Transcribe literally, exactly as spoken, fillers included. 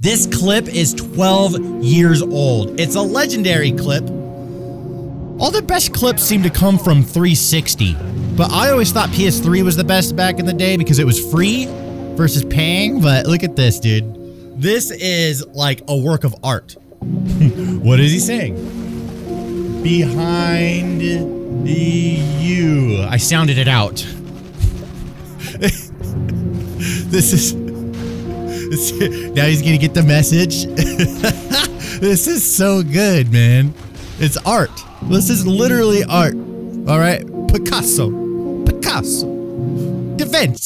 This clip is twelve years old. It's a legendary clip. All the best clips seem to come from three sixty, but I always thought P S three was the best back in the day because it was free versus paying, but look at this, dude. This is like a work of art. What is he saying? Behind you. I sounded it out. This is... Now he's gonna get the message. This is so good, man. It's art. This is literally art. All right, Picasso, Picasso, Da Vinci.